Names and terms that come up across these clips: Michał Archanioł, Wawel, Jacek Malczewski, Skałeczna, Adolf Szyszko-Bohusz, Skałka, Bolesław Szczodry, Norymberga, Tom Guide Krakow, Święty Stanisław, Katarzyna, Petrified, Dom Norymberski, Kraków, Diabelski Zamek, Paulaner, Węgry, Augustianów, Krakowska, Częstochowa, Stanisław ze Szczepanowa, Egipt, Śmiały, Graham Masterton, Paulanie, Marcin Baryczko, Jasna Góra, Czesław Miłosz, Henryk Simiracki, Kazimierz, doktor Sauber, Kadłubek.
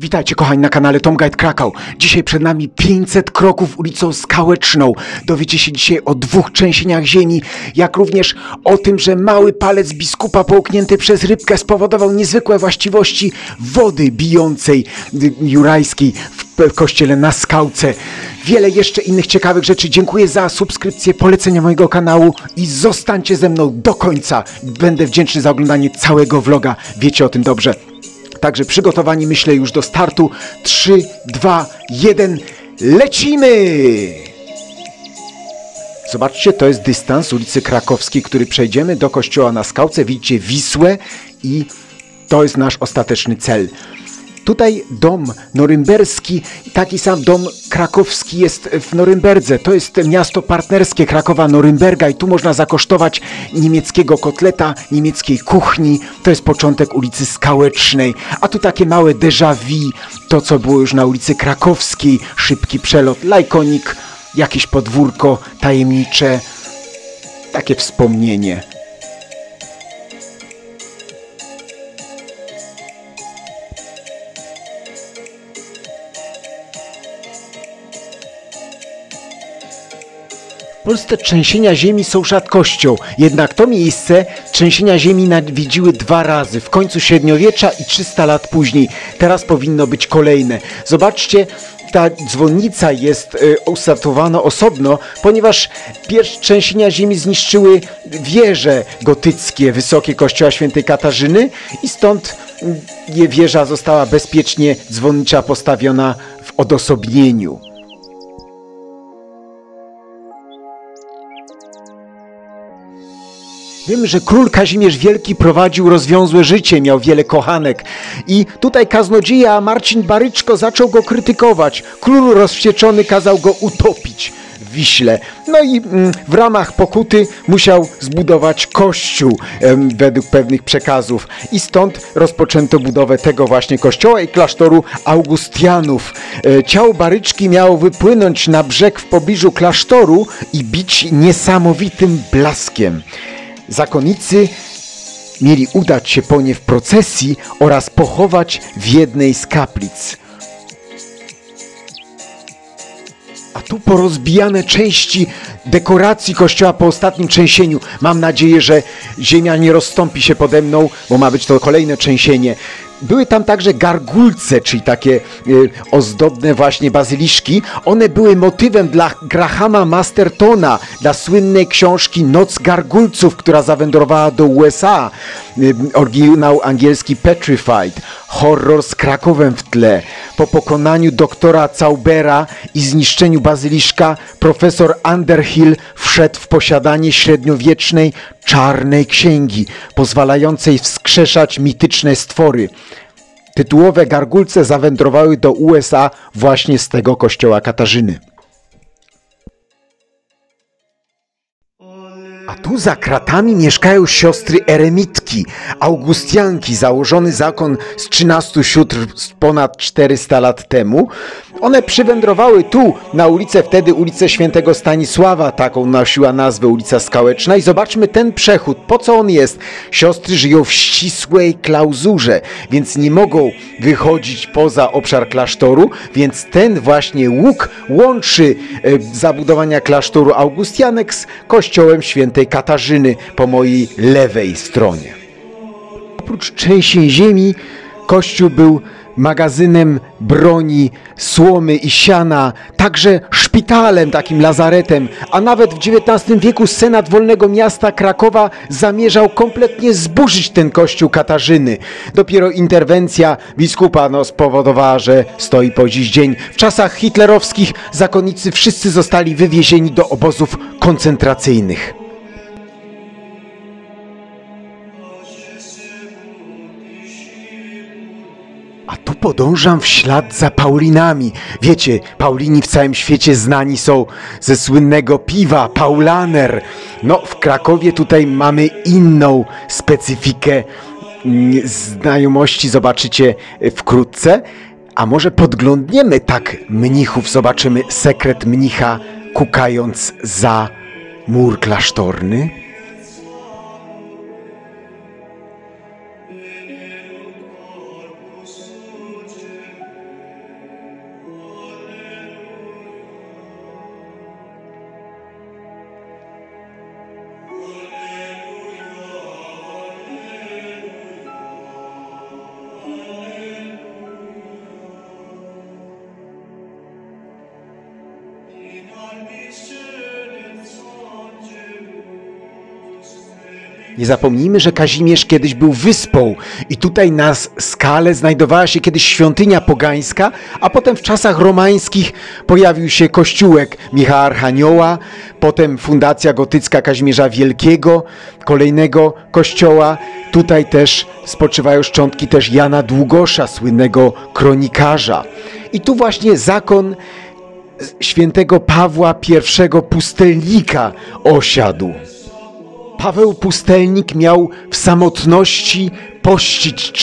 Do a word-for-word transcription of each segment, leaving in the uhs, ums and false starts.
Witajcie kochani na kanale Tom Guide Kraków. Dzisiaj przed nami pięćset kroków ulicą Skałeczną. Dowiecie się dzisiaj o dwóch trzęsieniach ziemi, jak również o tym, że mały palec biskupa połknięty przez rybkę spowodował niezwykłe właściwości wody bijącej jurajskiej w kościele na Skałce. Wiele jeszcze innych ciekawych rzeczy. Dziękuję za subskrypcję, polecenia mojego kanału i zostańcie ze mną do końca. Będę wdzięczny za oglądanie całego vloga. Wiecie o tym dobrze. Także przygotowani, myślę, już do startu. trzy, dwa, jeden, lecimy! Zobaczcie, to jest dystans ulicy Krakowskiej, który przejdziemy do kościoła na Skałce. Widzicie Wisłę i to jest nasz ostateczny cel. Tutaj dom norymberski, taki sam dom krakowski jest w Norymberdze. To jest miasto partnerskie Krakowa, Norymberga i tu można zakosztować niemieckiego kotleta, niemieckiej kuchni. To jest początek ulicy Skałecznej. A tu takie małe déjà vu, to co było już na ulicy Krakowskiej. Szybki przelot, lajkonik, jakieś podwórko tajemnicze, takie wspomnienie. W Polsce trzęsienia ziemi są rzadkością, jednak to miejsce trzęsienia ziemi nawiedziły dwa razy, w końcu średniowiecza i trzysta lat później. Teraz powinno być kolejne. Zobaczcie, ta dzwonnica jest y, ustawiona osobno, ponieważ pierwsze trzęsienia ziemi zniszczyły wieże gotyckie, wysokie kościoła Świętej Katarzyny i stąd y, wieża została bezpiecznie dzwonnicza postawiona w odosobnieniu. Wiemy, że król Kazimierz Wielki prowadził rozwiązłe życie, miał wiele kochanek i tutaj kaznodzieja Marcin Baryczko zaczął go krytykować. Król rozwścieczony kazał go utopić w Wiśle. No i w ramach pokuty musiał zbudować kościół według pewnych przekazów i stąd rozpoczęto budowę tego właśnie kościoła i klasztoru Augustianów. Ciało Baryczki miało wypłynąć na brzeg w pobliżu klasztoru i bić niesamowitym blaskiem. Zakonnicy mieli udać się po nie w procesji oraz pochować w jednej z kaplic. A tu porozbijane części dekoracji kościoła po ostatnim trzęsieniu. Mam nadzieję, że ziemia nie rozstąpi się pode mną, bo ma być to kolejne trzęsienie. Były tam także gargulce, czyli takie y, ozdobne właśnie bazyliszki. One były motywem dla Grahama Mastertona, dla słynnej książki Noc Gargulców, która zawędrowała do U S A. Y, oryginał angielski Petrified. Horror z Krakowem w tle. Po pokonaniu doktora Saubera i zniszczeniu bazyliszka profesor Underhill wszedł w posiadanie średniowiecznej czarnej księgi, pozwalającej wskrzeszać mityczne stwory. Tytułowe gargulce zawędrowały do U S A właśnie z tego kościoła Katarzyny. A tu za kratami mieszkają siostry eremitki, augustianki, założony zakon z trzynastu sióstr ponad czterysta lat temu. One przywędrowały tu, na ulicę, wtedy ulicę Świętego Stanisława, taką nosiła nazwę ulica Skałeczna. I zobaczmy ten przechód, po co on jest? Siostry żyją w ścisłej klauzurze, więc nie mogą wychodzić poza obszar klasztoru, więc ten właśnie łuk łączy e, zabudowania klasztoru Augustianek z kościołem Świętego tej Katarzyny po mojej lewej stronie. Oprócz trzęsień ziemi kościół był magazynem broni, słomy i siana, także szpitalem, takim lazaretem, a nawet w dziewiętnastym wieku Senat Wolnego Miasta Krakowa zamierzał kompletnie zburzyć ten kościół Katarzyny. Dopiero interwencja biskupa no, spowodowała, że stoi po dziś dzień. W czasach hitlerowskich zakonnicy wszyscy zostali wywiezieni do obozów koncentracyjnych. A tu podążam w ślad za Paulinami. Wiecie, Paulini w całym świecie znani są ze słynnego piwa, Paulaner. No, w Krakowie tutaj mamy inną specyfikę znajomości, zobaczycie wkrótce. A może podglądniemy tak mnichów, zobaczymy sekret mnicha, kukając za mur klasztorny. Nie zapomnijmy, że Kazimierz kiedyś był wyspą i tutaj na skale znajdowała się kiedyś świątynia pogańska, a potem w czasach romańskich pojawił się kościółek Michała Archanioła, potem fundacja gotycka Kazimierza Wielkiego, kolejnego kościoła. Tutaj też spoczywają szczątki też Jana Długosza, słynnego kronikarza. I tu właśnie zakon świętego Pawła Pierwszego Pustelnika osiadł. Paweł Pustelnik miał w samotności pościć.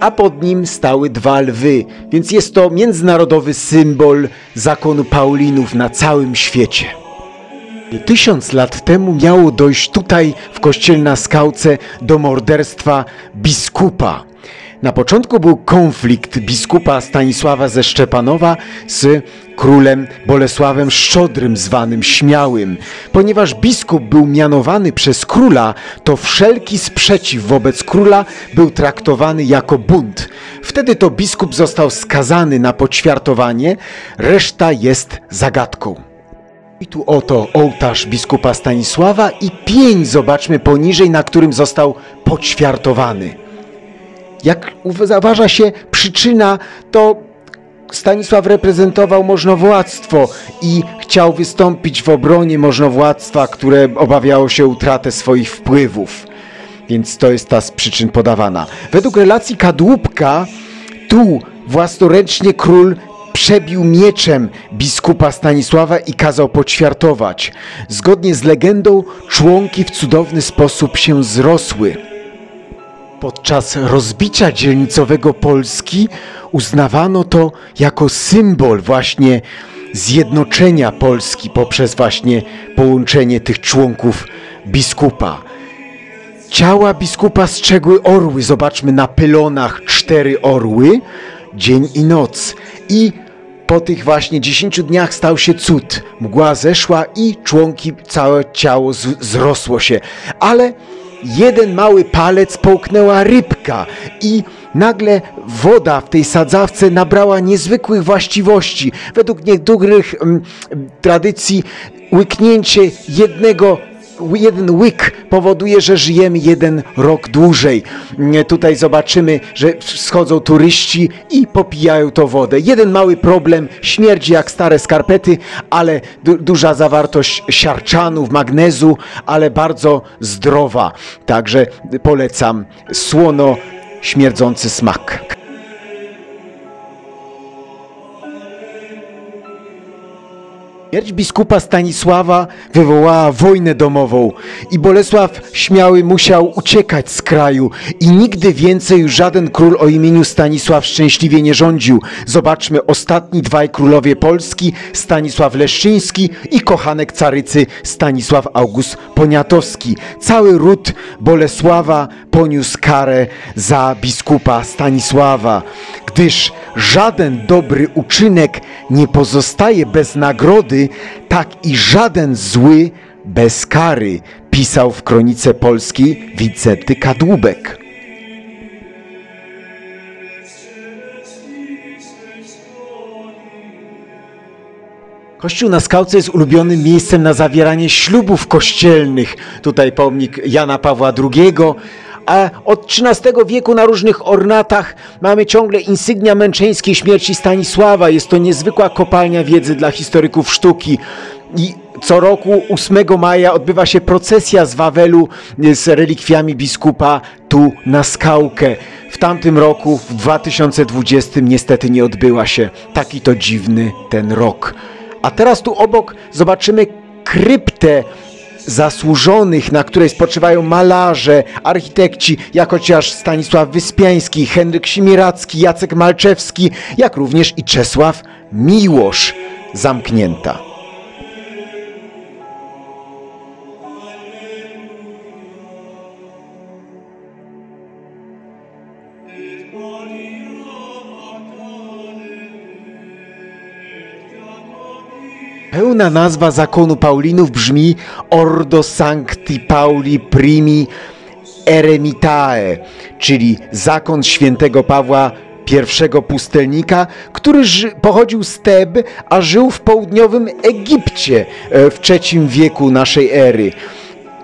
A pod nim stały dwa lwy, więc jest to międzynarodowy symbol zakonu Paulinów na całym świecie. Tysiąc lat temu miało dojść tutaj, w kościele na Skałce, do morderstwa biskupa. Na początku był konflikt biskupa Stanisława ze Szczepanowa z królem Bolesławem Szczodrym, zwanym Śmiałym. Ponieważ biskup był mianowany przez króla, to wszelki sprzeciw wobec króla był traktowany jako bunt. Wtedy to biskup został skazany na poćwiartowanie, reszta jest zagadką. I tu oto ołtarz biskupa Stanisława i pień, zobaczmy poniżej, na którym został poćwiartowany. Jak uważa się przyczyna, to Stanisław reprezentował możnowładztwo i chciał wystąpić w obronie możnowładztwa, które obawiało się utratę swoich wpływów. Więc to jest ta z przyczyn podawana. Według relacji Kadłubka, tu własnoręcznie król przebił mieczem biskupa Stanisława i kazał poćwiartować. Zgodnie z legendą członki w cudowny sposób się zrosły. Podczas rozbicia dzielnicowego Polski uznawano to jako symbol właśnie zjednoczenia Polski poprzez właśnie połączenie tych członków biskupa. Ciała biskupa strzegły orły, zobaczmy na pylonach cztery orły, dzień i noc. I po tych właśnie dziesięciu dniach stał się cud. Mgła zeszła i członki, całe ciało zrosło się, ale jeden mały palec połknęła rybka i nagle woda w tej sadzawce nabrała niezwykłych właściwości. Według niektórych mm, tradycji łyknięcie jednego, jeden łyk powoduje, że żyjemy jeden rok dłużej. Tutaj zobaczymy, że schodzą turyści i popijają to wodę. Jeden mały problem, śmierdzi jak stare skarpety, ale du duża zawartość siarczanów, magnezu, ale bardzo zdrowa. Także polecam, słono, śmierdzący smak. Śmierć biskupa Stanisława wywołała wojnę domową i Bolesław Śmiały musiał uciekać z kraju i nigdy więcej już żaden król o imieniu Stanisław szczęśliwie nie rządził. Zobaczmy ostatni dwaj królowie Polski, Stanisław Leszczyński i kochanek carycy Stanisław August Poniatowski. Cały ród Bolesława poniósł karę za biskupa Stanisława, gdyż żaden dobry uczynek nie pozostaje bez nagrody, tak i żaden zły bez kary, pisał w kronice polskiej Wincenty Kadłubek. Kościół na Skałce jest ulubionym miejscem na zawieranie ślubów kościelnych. Tutaj pomnik Jana Pawła drugiego, a od trzynastego wieku na różnych ornatach mamy ciągle insygnia męczeńskiej śmierci Stanisława. Jest to niezwykła kopalnia wiedzy dla historyków sztuki. I co roku ósmego maja odbywa się procesja z Wawelu z relikwiami biskupa tu na Skałkę. W tamtym roku, w dwa tysiące dwudziestym, niestety nie odbyła się. Taki to dziwny ten rok. A teraz tu obok zobaczymy kryptę zasłużonych, na której spoczywają malarze, architekci, jak chociaż Stanisław Wyspiański, Henryk Simiracki, Jacek Malczewski, jak również i Czesław Miłosz, zamknięta. Pełna nazwa zakonu Paulinów brzmi Ordo Sancti Pauli Primi Eremitae, czyli zakon świętego Pawła pierwszego pustelnika, który ży, pochodził z Teby, a żył w południowym Egipcie w trzecim wieku naszej ery.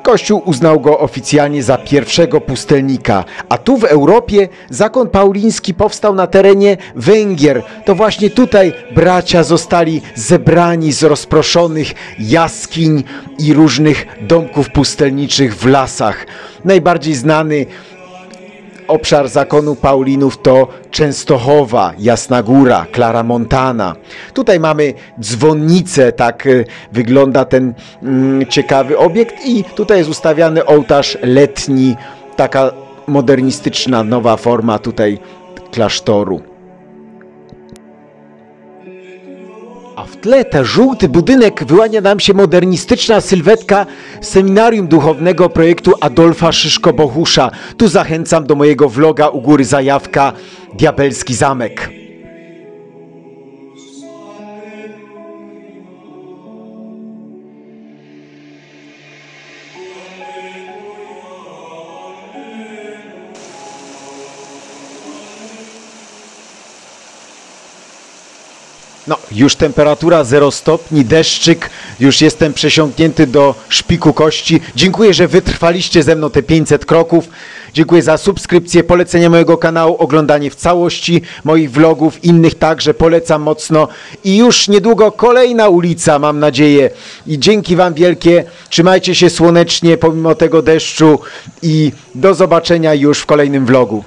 Kościół uznał go oficjalnie za pierwszego pustelnika, a tu w Europie zakon pauliński powstał na terenie Węgier. To właśnie tutaj bracia zostali zebrani z rozproszonych jaskiń i różnych domków pustelniczych w lasach. Najbardziej znany obszar zakonu Paulinów to Częstochowa, Jasna Góra, Klara Montana. Tutaj mamy dzwonnicę, tak wygląda ten mm, ciekawy obiekt i tutaj jest ustawiany ołtarz letni, taka modernistyczna, nowa forma tutaj klasztoru. A w tle ten żółty budynek wyłania nam się modernistyczna sylwetka seminarium duchownego projektu Adolfa Szyszko-Bohusza. Tu zachęcam do mojego vloga u góry zajawka Diabelski Zamek. No, już temperatura zero stopni, deszczyk, już jestem przesiąknięty do szpiku kości. Dziękuję, że wytrwaliście ze mną te pięćset kroków. Dziękuję za subskrypcję, polecenie mojego kanału, oglądanie w całości moich vlogów, innych także polecam mocno. I już niedługo kolejna ulica, mam nadzieję. I dzięki Wam wielkie, trzymajcie się słonecznie pomimo tego deszczu i do zobaczenia już w kolejnym vlogu.